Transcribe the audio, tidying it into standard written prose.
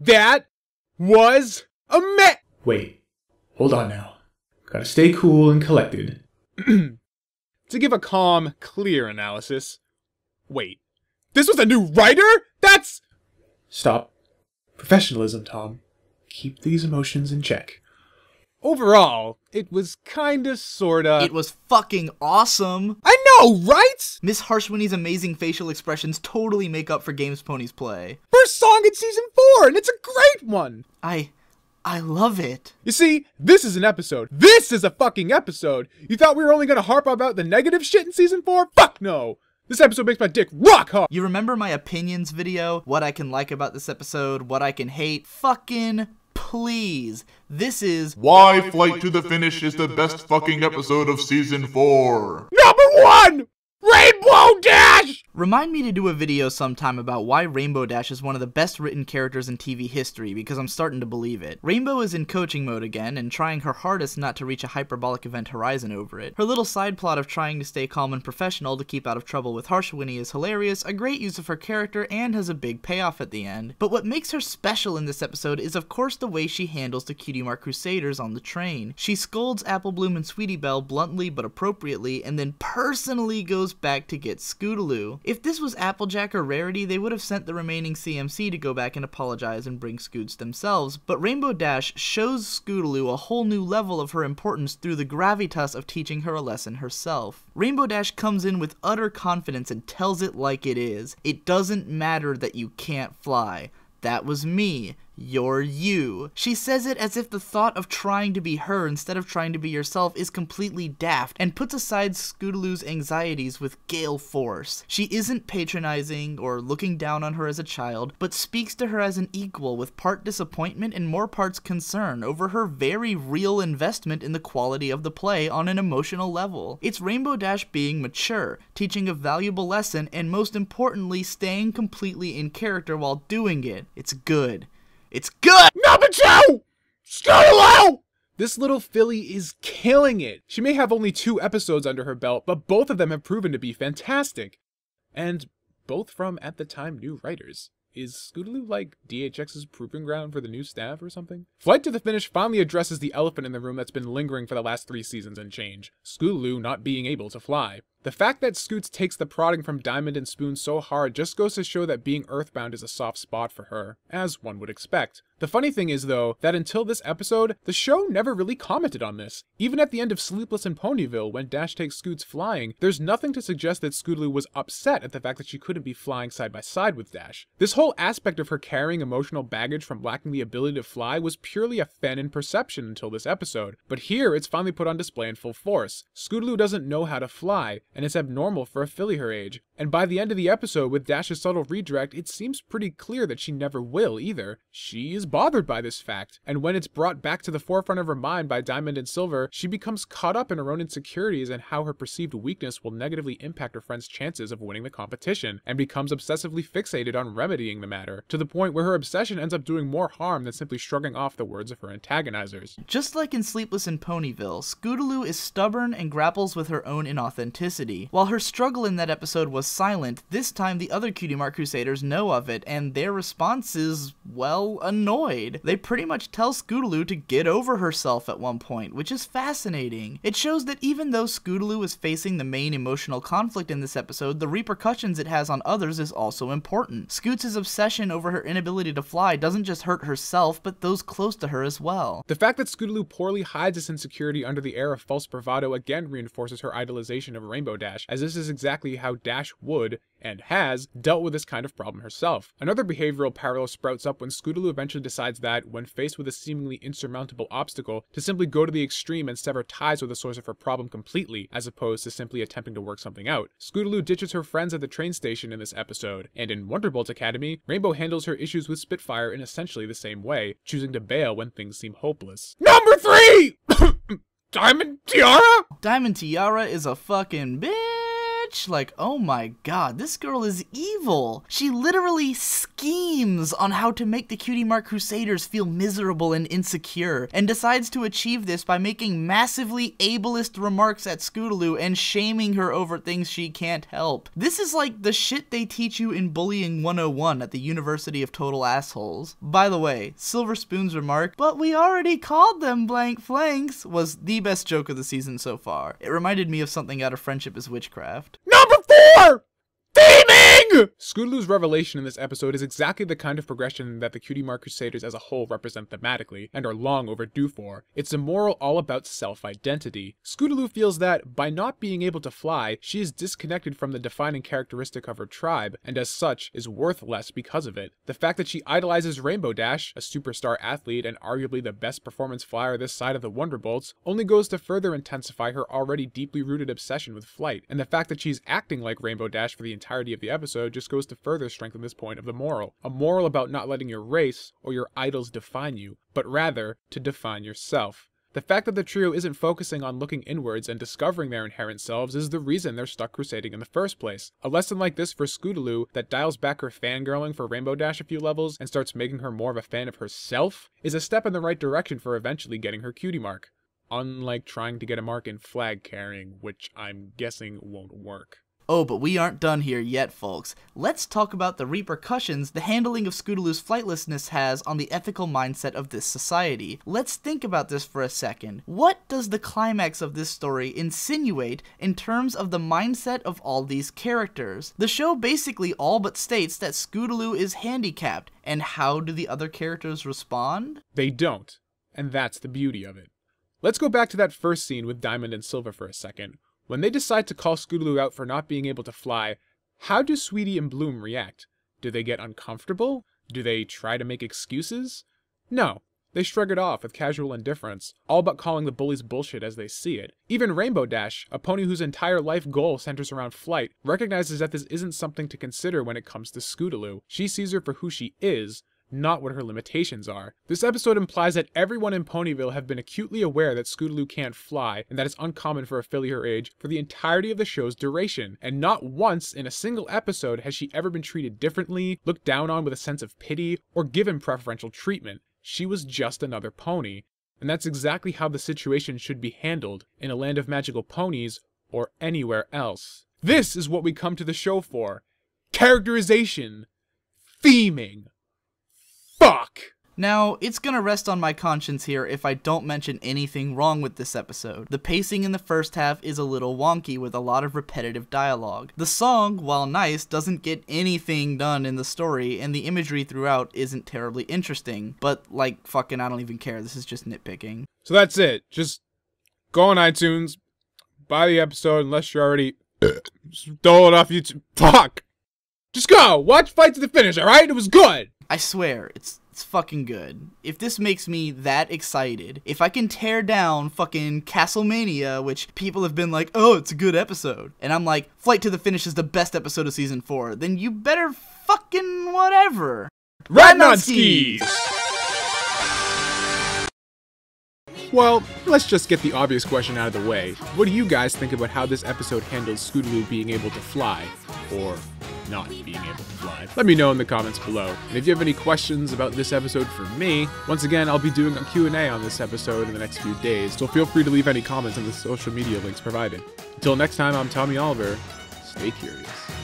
That was a mess. Wait, hold on now. Gotta stay cool and collected. To give a calm, clear analysis. Wait, this was a new writer? That's... Stop. Professionalism, Tom. Keep these emotions in check. Overall, it was kinda, sorta... It was fucking awesome! I know, right?! Miss Harshwhinny's amazing facial expressions totally make up for Games Pony's Play. First song in Season 4, and it's a great one! I love it. You see, this is an episode. This is a fucking episode! You thought we were only gonna harp about the negative shit in Season 4? Fuck no! This episode makes my dick rock hard! You remember my opinions video? What I can like about this episode, what I can hate? Fucking... please, this is why Flight to the Finish is the best fucking episode of Season 4. Number 1! Rainbow Dash! Remind me to do a video sometime about why Rainbow Dash is one of the best written characters in TV history, because I'm starting to believe it. Rainbow is in coaching mode again, and trying her hardest not to reach a hyperbolic event horizon over it. Her little side plot of trying to stay calm and professional to keep out of trouble with Harshwhinny is hilarious, a great use of her character, and has a big payoff at the end. But what makes her special in this episode is of course the way she handles the Cutie Mark Crusaders on the train. She scolds Apple Bloom and Sweetie Belle bluntly but appropriately, and then personally goes back to get Scootaloo. If this was Applejack or Rarity, they would have sent the remaining CMC to go back and apologize and bring Scoots themselves, but Rainbow Dash shows Scootaloo a whole new level of her importance through the gravitas of teaching her a lesson herself. Rainbow Dash comes in with utter confidence and tells it like it is. It doesn't matter that you can't fly. That was me. You're you. She says it as if the thought of trying to be her instead of trying to be yourself is completely daft, and puts aside Scootaloo's anxieties with gale force. She isn't patronizing or looking down on her as a child, but speaks to her as an equal with part disappointment and more parts concern over her very real investment in the quality of the play on an emotional level. It's Rainbow Dash being mature, teaching a valuable lesson, and most importantly, staying completely in character while doing it. It's good. It's good! Number 2! Scootaloo! This little filly is killing it. She may have only 2 episodes under her belt, but both of them have proven to be fantastic. And both from, at the time, new writers. Is Scootaloo like DHX's proving ground for the new staff or something? Flight to the Finish finally addresses the elephant in the room that's been lingering for the last 3 seasons and change. Scootaloo not being able to fly. The fact that Scoots takes the prodding from Diamond and Spoon so hard just goes to show that being earthbound is a soft spot for her, as one would expect. The funny thing is, though, that until this episode, the show never really commented on this. Even at the end of Sleepless in Ponyville, when Dash takes Scoots flying, there's nothing to suggest that Scootaloo was upset at the fact that she couldn't be flying side by side with Dash. This whole aspect of her carrying emotional baggage from lacking the ability to fly was purely a fanciful perception until this episode, but here it's finally put on display in full force. Scootaloo doesn't know how to fly, and it's abnormal for a filly her age. And by the end of the episode, with Dash's subtle redirect, it seems pretty clear that she never will either. She is bothered by this fact, and when it's brought back to the forefront of her mind by Diamond and Silver, she becomes caught up in her own insecurities and how her perceived weakness will negatively impact her friend's chances of winning the competition, and becomes obsessively fixated on remedying the matter, to the point where her obsession ends up doing more harm than simply shrugging off the words of her antagonizers. Just like in Sleepless in Ponyville, Scootaloo is stubborn and grapples with her own inauthenticity. While her struggle in that episode was silent, this time the other Cutie Mark Crusaders know of it, and their response is, well, annoyed. They pretty much tell Scootaloo to get over herself at one point, which is fascinating. It shows that even though Scootaloo is facing the main emotional conflict in this episode, the repercussions it has on others is also important. Scoots' obsession over her inability to fly doesn't just hurt herself, but those close to her as well. The fact that Scootaloo poorly hides this insecurity under the air of false bravado again reinforces her idolization of Rainbow Dash, as this is exactly how Dash would, and has, dealt with this kind of problem herself. Another behavioral parallel sprouts up when Scootaloo eventually decides that, when faced with a seemingly insurmountable obstacle, to simply go to the extreme and sever ties with the source of her problem completely, as opposed to simply attempting to work something out. Scootaloo ditches her friends at the train station in this episode, and in Wonderbolts Academy, Rainbow handles her issues with Spitfire in essentially the same way, choosing to bail when things seem hopeless. Number 3! Diamond Tiara? Diamond Tiara is a fucking bitch. witch? Like, oh my god, this girl is evil. She literally schemes on how to make the Cutie Mark Crusaders feel miserable and insecure, and decides to achieve this by making massively ableist remarks at Scootaloo and shaming her over things she can't help. This is like the shit they teach you in Bullying 101 at the University of Total Assholes. By the way, Silver Spoon's remark, "But we already called them blank flanks," was the best joke of the season so far. It reminded me of something out of Friendship is Witchcraft. Number 4! Theming! Scootaloo's revelation in this episode is exactly the kind of progression that the Cutie Mark Crusaders as a whole represent thematically, and are long overdue for. It's a moral all about self-identity. Scootaloo feels that, by not being able to fly, she is disconnected from the defining characteristic of her tribe, and as such, is worth less because of it. The fact that she idolizes Rainbow Dash, a superstar athlete and arguably the best performance flyer this side of the Wonderbolts, only goes to further intensify her already deeply rooted obsession with flight, and the fact that she's acting like Rainbow Dash for the entirety of the episode just goes to further strengthen this point of the moral. A moral about not letting your race or your idols define you, but rather to define yourself. The fact that the trio isn't focusing on looking inwards and discovering their inherent selves is the reason they're stuck crusading in the first place. A lesson like this for Scootaloo that dials back her fangirling for Rainbow Dash a few levels and starts making her more of a fan of herself is a step in the right direction for eventually getting her cutie mark. Unlike trying to get a mark in flag carrying, which I'm guessing won't work. Oh, but we aren't done here yet, folks. Let's talk about the repercussions the handling of Scootaloo's flightlessness has on the ethical mindset of this society. Let's think about this for a second. What does the climax of this story insinuate in terms of the mindset of all these characters? The show basically all but states that Scootaloo is handicapped, and how do the other characters respond? They don't, and that's the beauty of it. Let's go back to that first scene with Diamond and Silver for a second. When they decide to call Scootaloo out for not being able to fly, how do Sweetie and Bloom react? Do they get uncomfortable? Do they try to make excuses? No. They shrug it off with casual indifference, all but calling the bullies bullshit as they see it. Even Rainbow Dash, a pony whose entire life goal centers around flight, recognizes that this isn't something to consider when it comes to Scootaloo. She sees her for who she is, not what her limitations are. This episode implies that everyone in Ponyville have been acutely aware that Scootaloo can't fly, and that it's uncommon for a filly her age, for the entirety of the show's duration, and not once in a single episode has she ever been treated differently, looked down on with a sense of pity, or given preferential treatment. She was just another pony. And that's exactly how the situation should be handled, in a land of magical ponies, or anywhere else. This is what we come to the show for. Characterization. Theming. Fuck! Now, it's gonna rest on my conscience here if I don't mention anything wrong with this episode. The pacing in the first half is a little wonky with a lot of repetitive dialogue. The song, while nice, doesn't get anything done in the story, and the imagery throughout isn't terribly interesting. But, like, fucking I don't even care, this is just nitpicking. So that's it. Just go on iTunes, buy the episode unless you're already stole it off YouTube. Fuck! Just go! Watch Flight to the Finish, alright? It was good! I swear, it's fucking good. If this makes me that excited, if I can tear down fucking Castlemania, which people have been like, oh, it's a good episode, and I'm like, Flight to the Finish is the best episode of Season 4, then you better fucking whatever. Riding on skis! Well, let's just get the obvious question out of the way. What do you guys think about how this episode handles Scootaloo being able to fly? Or not being able to fly? Let me know in the comments below. And if you have any questions about this episode for me, once again, I'll be doing a Q&A on this episode in the next few days, so feel free to leave any comments on the social media links provided. Until next time, I'm Tommy Oliver. Stay curious.